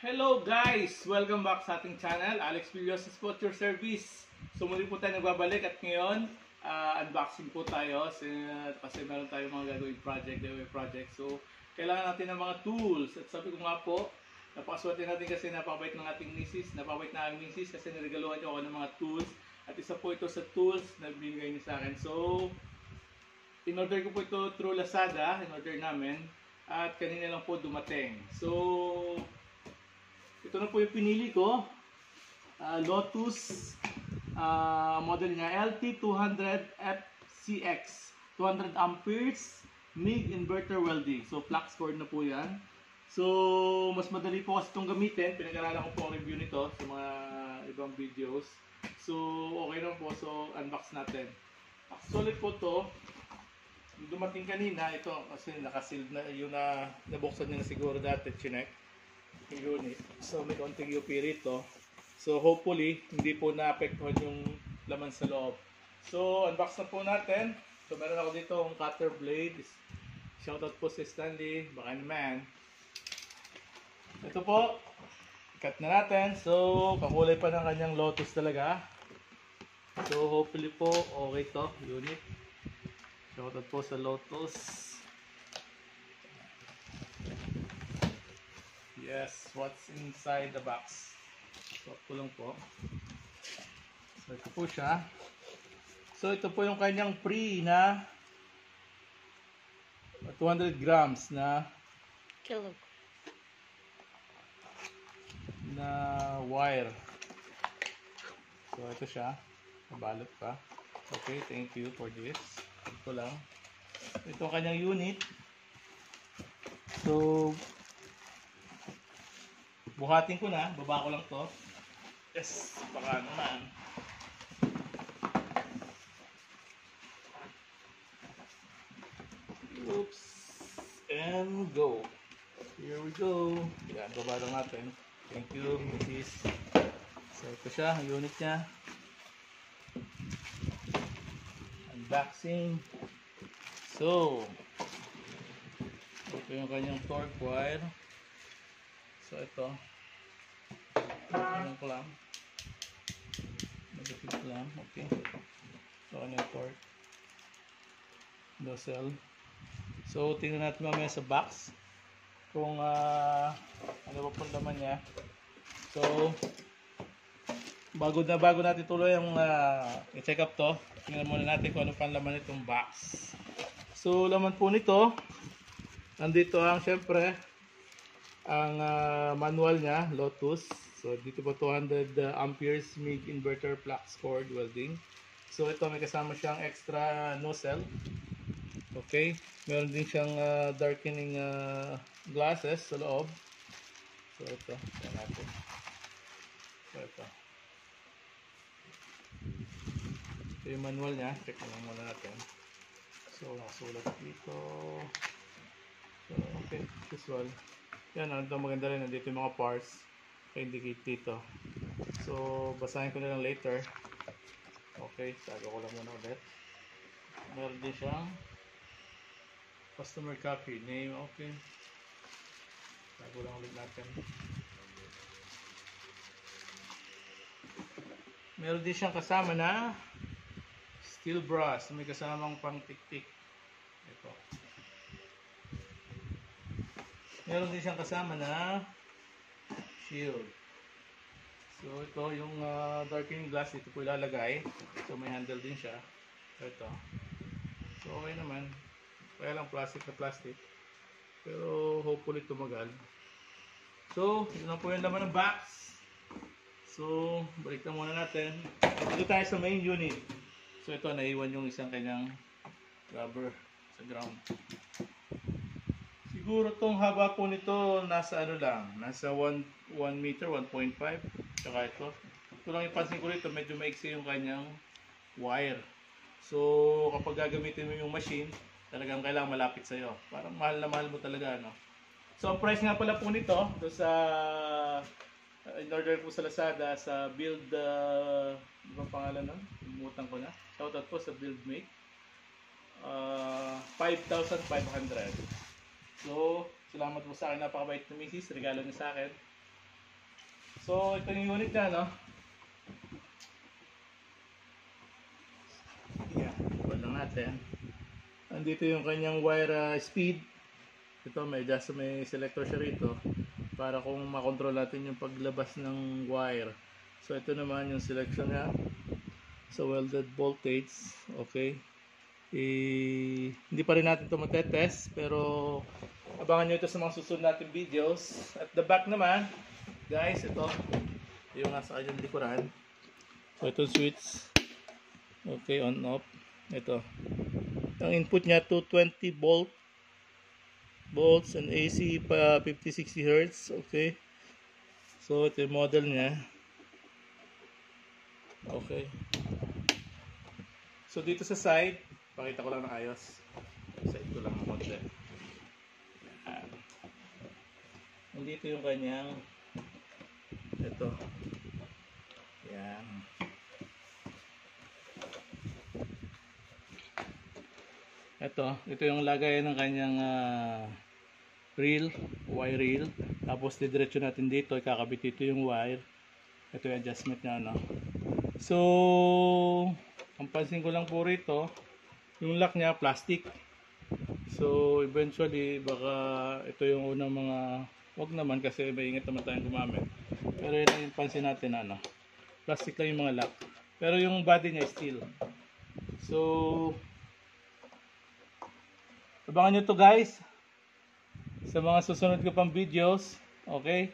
Hello guys! Welcome back sa ating channel, Alex Q. Villostas po at your service. So muli po tayo nagbabalik at ngayon unboxing po tayo kasi meron tayong mga gagawin project, So kailangan natin ng mga tools at sabi ko nga po napakaswerte natin kasi napakabait ng ating misis, kasi niregaluhan niyo ako ng mga tools at isa po ito sa tools na binigay niyo sa akin. So in-order ko po ito through Lazada, in-order namin at kanina lang po dumating. So ito na po yung pinili ko, Lotus, model niya LT200 FCX, 200 amperes, MIG inverter welding. So flux cord na po yan. So mas madali po kasi itong gamitin, pinag-aralan ko po ang review nito sa mga ibang videos. So okay na po, so unbox natin. Solid po to. Dumating kanina, ito kasi nakasealed na, yun na nabuksan niya na siguro dati, chinek. Unit. So may konting UP rito. So hopefully hindi po naapektuhan yung laman sa loob. So unbox na po natin. So meron ako dito ang cutter blade. Shoutout po si Stanley, baka naman. Ito po, cut na natin. So kakulay pa ng kanyang Lotus talaga. So hopefully po okay to unit. Shoutout po sa Lotus. Yes, what's inside the box? So, kulong po. So, ito po siya. So, ito po yung kanyang free na 200 grams na kilo na wire. So, ito siya. Nabalot pa. Okay, thank you for this. Ito lang. Ito ang kanyang unit. So, buhatin ko na, baba ko lang to. Yes, baka naman. Oops. And go. Here we go. Yan, baba lang natin. Thank you, Mrs. So, ito siya, ang unit niya. Unboxing. So, ito yung kanyang torque wire. So, ito. Anong clamp? Negative clamp. Okay. So, anong torque? Nozzle. So, tingnan natin mamaya sa box kung ano ba pong laman niya. So, bago natin tuloy ang i-check up to, tingnan muna natin kung ano pang laman itong box. So, laman po nito, nandito ang syempre ang manual niya, Lotus. So, dito po 200 amperes MIG inverter flux cord welding. So, ito may kasama siyang extra nozzle. Okay. Meron din siyang darkening glasses sa loob. So, ito. So, ito. Ito yung manual niya. Check na lang muna natin. So, nakasulat dito. So, okay. Visual. Yan. Ano ito maganda rin. Nandito yung mga parts. Indicate dito. So, basahin ko na lang later. Okay, tago ko lang muna ulit. Meron din siyang customer copy, name, okay. Tago lang ulit natin. Meron din siyang kasama na steel brass. May kasamang pang tik-tik. Ito. Meron din siyang kasama na shield. So ito yung darkening glass, ito po ilalagay. So may handle din siya. Ito. So okay naman. Kaya lang plastic na plastic. Pero hopefully tumagal. So yun lang po yung laman ng box. So balik na muna natin. Dito tayo sa main unit. So ito, naiwan yung isang kanyang rubber sa ground. Siguro itong haba po nito nasa ano lang, nasa 1 meter, 1.5. Tsaka ito. Ito lang ipansin ko rito, medyo maiksi yung kanyang wire. So kapag gagamitin mo yung machine, talagang kailangan malapit sa'yo. Parang mahal na mahal mo talaga, ano. So ang price nga pala po nito, ito sa in-order po sa Lazada, sa Build, ibang pangalan nun? Umutang ko na. Shoutout po sa Buildmate. 5,500. So, salamat po sa akin. Napakabait na misis. Regalo niya sa akin. So, ito yung unit niya, no? Yeah, ipad lang natin. Andito yung kanyang wire speed. Ito, may selector siya rito para kung makontrol natin yung paglabas ng wire. So, ito naman yung selection niya. So, welded voltage. Okay. Hindi pa rin natin ito matetest, pero abangan nyo ito sa mga susunod natin videos. At the back naman guys, ito yung nasa kanyang likuran. So ito switch, okay, on off. Ito ang input nya, 220 volts and AC pa 50-60 Hz. Okay, so ito yung model nya. Okay, so dito sa side pakita ko lang na ayos. Sa ito lang ang konti. Nandito yung kanyang ito. Yan. Ito yung lagay ng kanyang wire reel. Tapos didiretso natin dito, ikakabit dito yung wire. Ito yung adjustment niya, no. So, ang pansin ko lang po rito, yung lock niya plastic. So eventually baka ito yung unang mga, wag naman kasi maingat naman tayong gumamit. Pero yun ang pansin natin, ano, plastic lang yung mga lock. Pero yung body niya steel. So abangan nyo to guys sa mga susunod ko pang videos. Okay.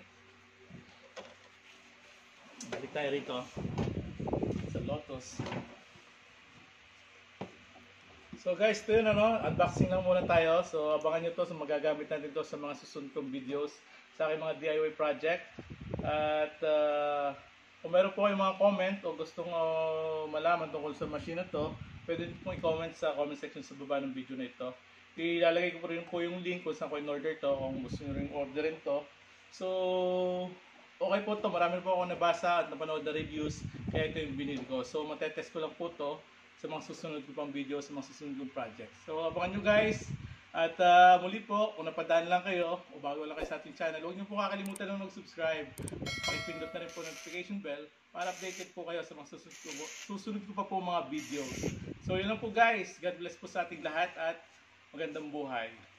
Balik tayo rito sa Lotus. So guys, ito yun, ano, unboxing lang muna tayo. So abangan nyo to, so magagamit natin to sa mga susunod kong videos sa aking mga DIY project. At kung meron po kayong mga comment o gustong malaman tungkol sa machine na to, pwede nyo pong i-comment sa comment section sa baba ng video na ito. Ilalagay ko po rin po yung link kung saan ko in-order to, kung gusto nyo rin orderin to. So okay po to, marami po ako nabasa at napanood na reviews, kaya ito yung binili ko. So matetest ko lang po to sa mga susunod ko pang video, sa mga susunod kong projects. So abangan nyo guys. At muli po, kung napadaan lang kayo o bago lang kayo sa ating channel, huwag nyo po kakalimutan na mag-subscribe at pindot na rin po notification bell para updated po kayo sa mga susunod ko pa po mga videos. So yun lang po guys, God bless po sa ating lahat at magandang buhay.